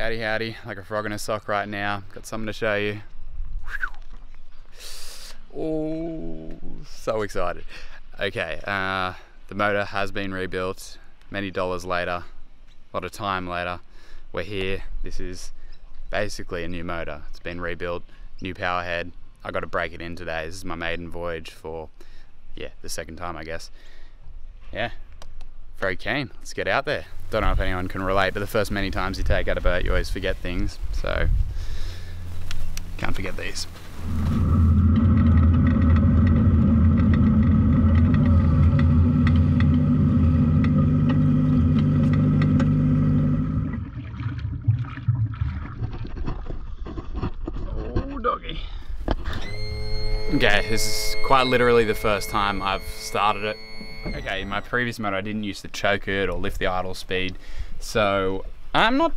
Howdy, like a frog in a sock right now. Got something to show you. Oh, so excited. Okay, the motor has been rebuilt. Many dollars later, a lot of time later, we're here. This is basically a new motor. It's been rebuilt, new power head. I got to break it in today. This is my maiden voyage for, yeah, the second time, I guess. Yeah. Very keen. Let's get out there. Don't know if anyone can relate, but the first many times you take out a boat, you always forget things. So, can't forget these. Oh, doggy. Okay, this is quite literally the first time I've started it. Okay, in my previous motor I didn't use the choke it or lift the idle speed, so I'm not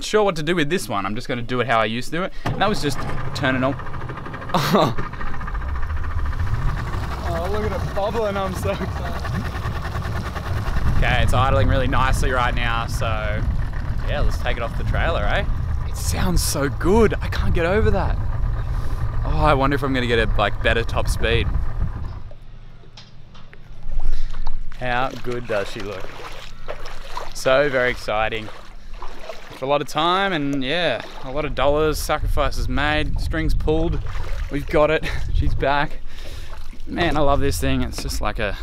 sure what to do with this one. I'm just going to do it how I used to do it, and that was just turning on. Oh, look at it bobbling, I'm so excited. Okay, it's idling really nicely right now, so yeah, let's take it off the trailer, eh? It sounds so good, I can't get over that. Oh, I wonder if I'm going to get a better top speed. How good does she look? So very exciting. It's a lot of time and yeah, a lot of dollars, sacrifices made, strings pulled. We've got it. She's back. Man, I love this thing. It's just like a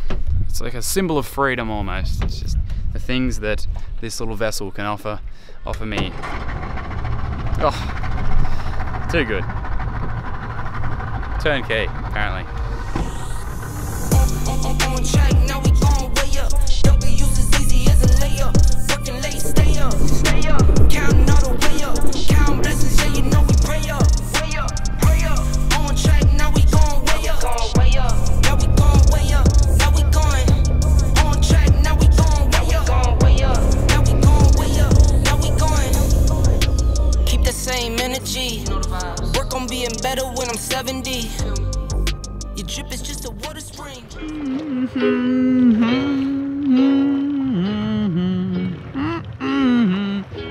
symbol of freedom almost. It's just the things that this little vessel can offer me. Oh, too good. Turnkey, apparently.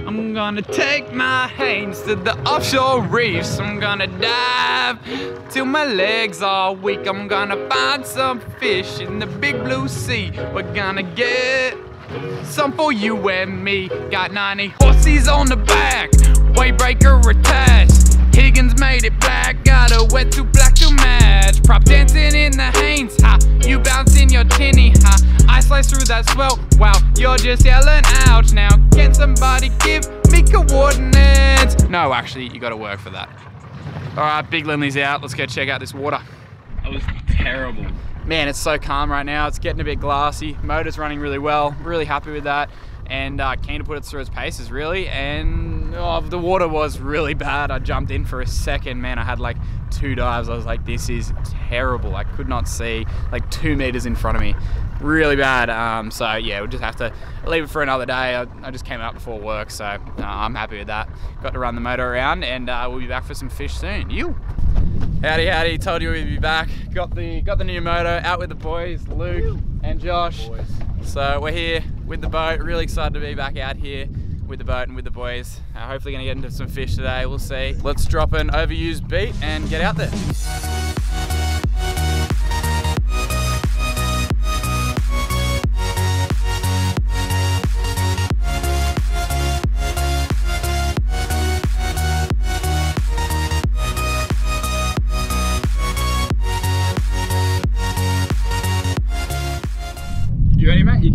I'm gonna take my hands to the offshore reefs. I'm gonna dive till my legs are weak. I'm gonna find some fish in the big blue sea. We're gonna get some for you and me. Got 90 horses on the back, waybreaker attached. Higgins made it black, got a wetsuit black to match. Prop dancing in the Hanes, ha, you bouncing your tinny, ha. I slice through that swell, wow, you're just yelling ouch now. Can somebody give me coordinates? No, actually, you gotta work for that. All right, Big Lindley's out, let's go check out this water. That was terrible. Man, it's so calm right now, it's getting a bit glassy. Motor's running really well, really happy with that. And keen to put it through its paces really, and oh, the water was really bad. I jumped in for a second, man, I had like two dives. I was like, this is terrible. I could not see like 2 meters in front of me, really bad. So yeah, we'll just have to leave it for another day. I just came out before work, so I'm happy with that. Got to run the motor around, and we'll be back for some fish soon. Howdy, told you we'd be back. Got the new motor, out with the boys, Luke and Josh. So we're here with the boat, really excited to be back out here with the boat and with the boys. Hopefully gonna get into some fish today, we'll see. Let's drop an overused beat and get out there.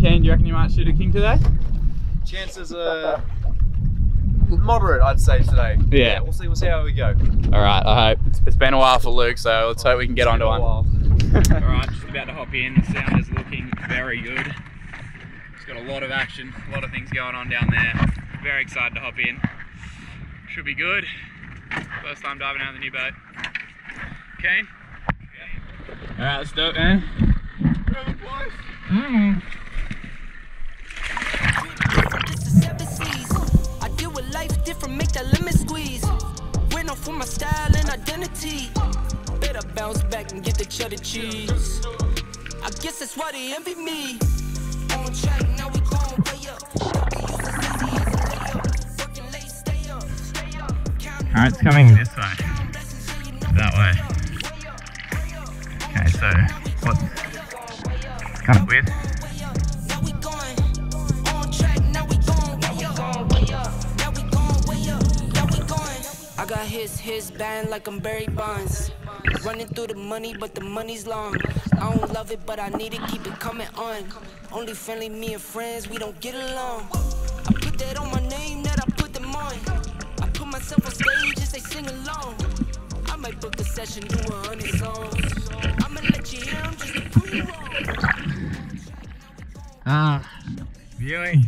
Ken, do you reckon you might shoot a king today? Chances are moderate, I'd say today. Yeah, we'll see how we go. All right, I hope. It's been a while for Luke, so let's hope we can get onto one. All right, just about to hop in. The sound is looking very good. It's got a lot of action, a lot of things going on down there. Very excited to hop in. Should be good. First time diving out of the new boat. Keen? Yeah. All right, let's do it, man. I deal with life different, make that lemon squeeze. Went off for my style and identity. Better bounce back and get the cheddar cheese. I guess that's why they envy me. On track, now we going way up. Working late, stay up. Alright, it's coming this way, that way. Okay, so what's kind of weird. I got his band like I'm Barry Bonds. Running through the money, but the money's long. I don't love it, but I need it, keep it coming on. Only friendly, me and friends, we don't get along. I put that on my name, that I put them on. I put myself on stage as they sing along. I might book a session, do 100 songs. I'ma let you hear, I'm just a pre-roll. Viewing.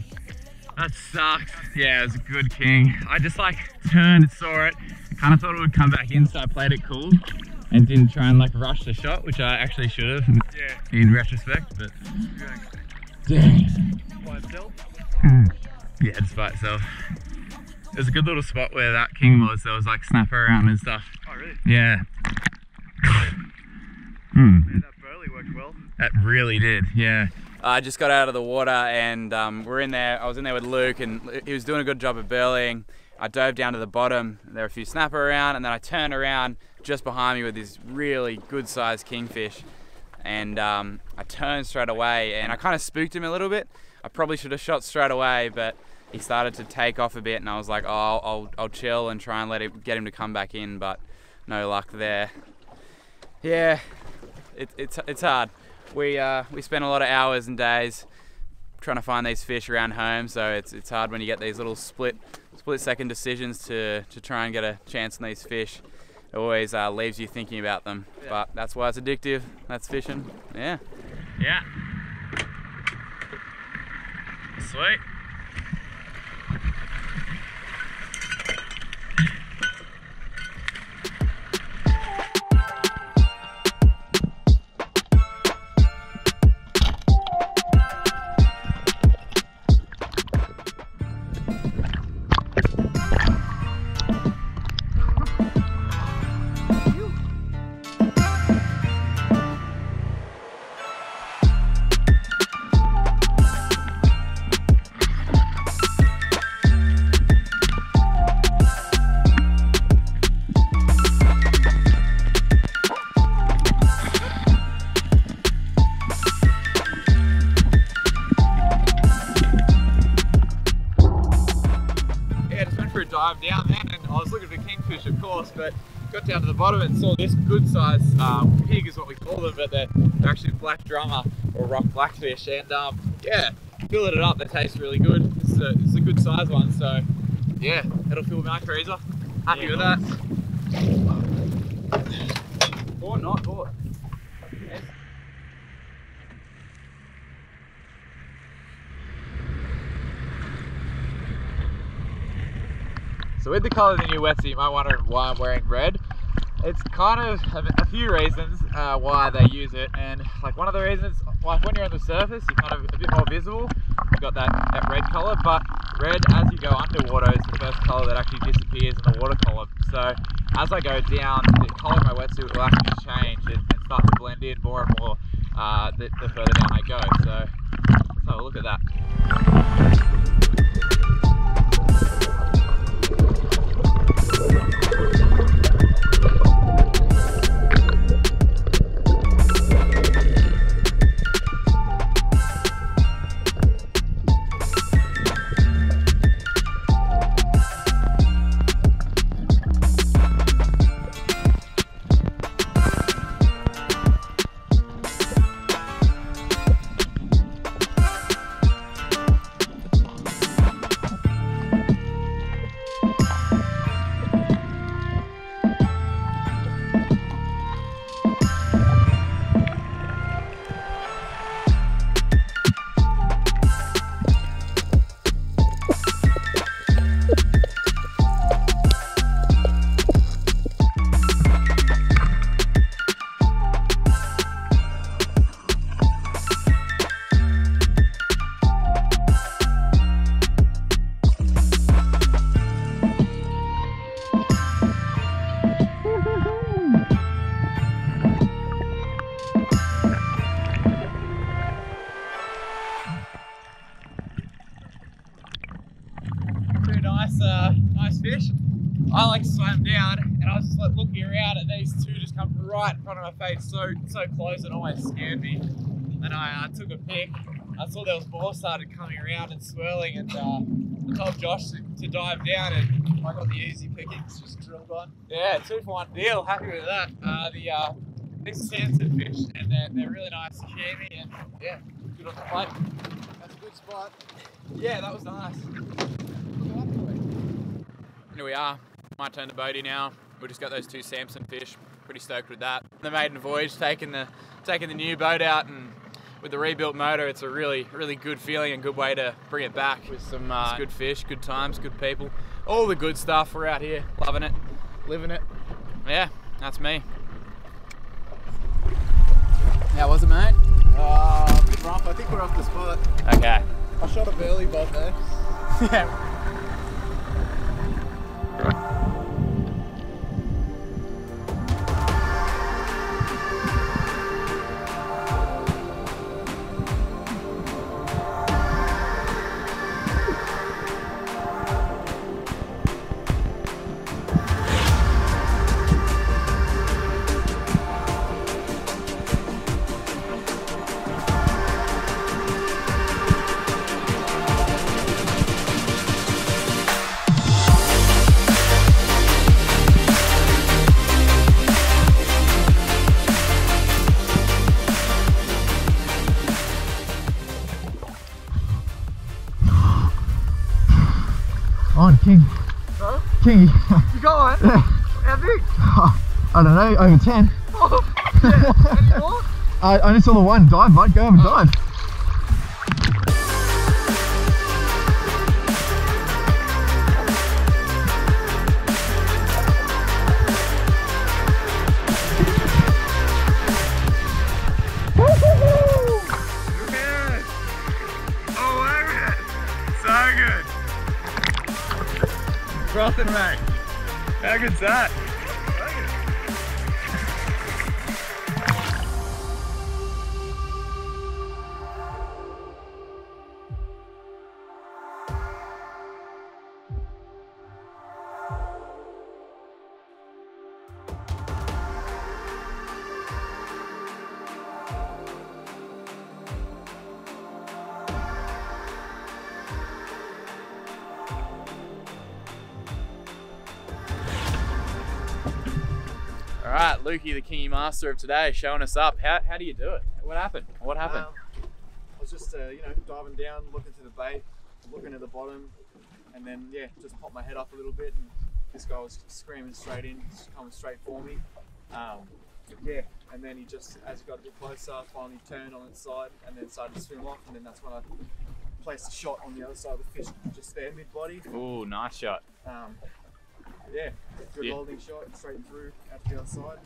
That sucks. Yeah, it was a good king. I just like turned and saw it. I kind of thought it would come back in, so I played it cool. And didn't try and like rush the shot, which I actually should have in retrospect, but dang. By itself? Yeah, just by itself. It was a good little spot where that king was. There was like snapper around and stuff. Oh really? Yeah. Man, that burley worked well. That really did, yeah. I just got out of the water and we're in there. I was in there with Luke and he was doing a good job of burleying. I dove down to the bottom, there were a few snapper around, and then I turned around just behind me with this really good sized kingfish. And I turned straight away and I kind of spooked him a little bit. I probably should have shot straight away, but he started to take off a bit and I was like, oh, I'll chill and try and get him to come back in, but no luck there. Yeah, it's hard. We spend a lot of hours and days trying to find these fish around home, so it's hard when you get these little split second decisions to try and get a chance on these fish. It always leaves you thinking about them, but that's why it's addictive. That's fishing, yeah. Yeah. Sweet. Down then, and I was looking for kingfish, of course, but got down to the bottom and saw this good size pig is what we call them, but they're actually black drummer or rock blackfish, and yeah, filleted it up. They taste really good. It's a good size one, so yeah, it'll fill my freezer. Happy with that. Or not, or yes. So with the colour of the new wetsuit, you might wonder why I'm wearing red. It's kind of a few reasons why they use it, and like one of the reasons, like when you're on the surface, you're kind of a bit more visible. You've got that red colour, but red as you go underwater is the first colour that actually disappears in the water column. So as I go down, the colour of my wetsuit will actually change and start to blend in more and more the further down I go. So let's have a look at that. Nice fish. I like slammed down and I was just like looking around and these two just come right in front of my face, so close it almost scared me. And I took a pic. I saw there was more started coming around and swirling, and I told Josh to dive down, and I got the easy pickings just drilled on. Yeah, 2-for-1 deal, happy with that. These are sandford fish, and they're really nice, candy, and yeah, good on the plate. That's a good spot. Yeah, that was nice. Here we are, my turn to Bodie now. We just got those two Samson fish, pretty stoked with that. The maiden voyage, taking the new boat out, and with the rebuilt motor, it's a really good feeling and good way to bring it back with some good fish, good times, good people, all the good stuff. We're out here, loving it, living it. Yeah, that's me. How was it, mate? A bit rough, I think we're off the spot. Okay. I shot a burly bob there. Yeah. On, King. Huh? Kingy. You got one? Yeah. How big? I don't know, over 10. Oh, yeah. Any more? I only saw the one dive, mate. Go over and dive. Nothing, mate. How good's that? Alright, Lukey, the kingy master of today, showing us up. How do you do it? What happened? What happened? I was just, diving down, looking to the bait, looking at the bottom, and then, yeah, just popped my head up a little bit, and this guy was screaming straight in, just coming straight for me. Yeah, and then he just, as he got a bit closer, finally turned on its side, and then started to swim off, and then that's when I placed a shot on the other side of the fish, just there, mid-body. Ooh, nice shot. Yeah, good holding shot, straight through, out to the other side.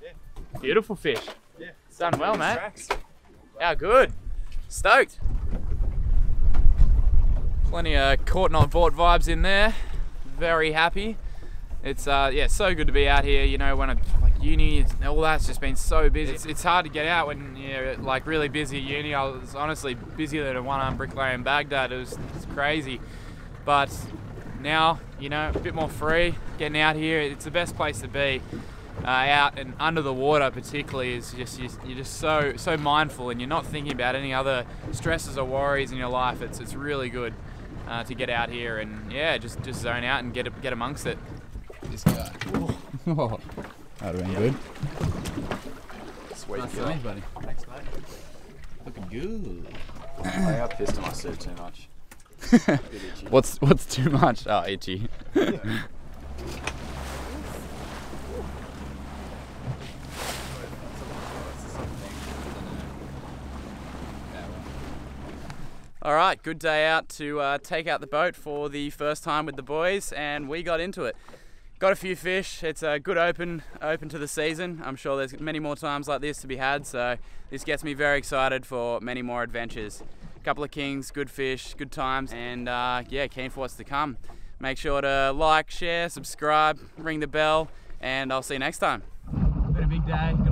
Yeah. Beautiful fish. Yeah. It's done well, mate. Tracks. How good. Stoked. Plenty of caught not bought vibes in there. Very happy. It's, yeah, so good to be out here, when I'm like uni and all that's just been so busy. It's hard to get out when you're like really busy at uni. I was honestly busier than a one-armed bricklayer in Baghdad. It was crazy. But now, a bit more free, getting out here, it's the best place to be. Out and under the water particularly is just, you're just so mindful and you're not thinking about any other stresses or worries in your life. It's really good to get out here and yeah, just zone out and get amongst it. This guy. Oh, that would've been good. Sweet. Nice to meet you, buddy. Thanks, mate. Looking good. I pissed on my surf too much. What's too much? Oh, itchy. Yeah. All right, good day out to take out the boat for the first time with the boys, and we got into it. Got a few fish. It's a good open to the season. I'm sure there's many more times like this to be had, so this gets me very excited for many more adventures. Couple of kings, good fish, good times, and yeah, keen for what's to come. Make sure to like, share, subscribe, ring the bell, and I'll see you next time. Been a big day.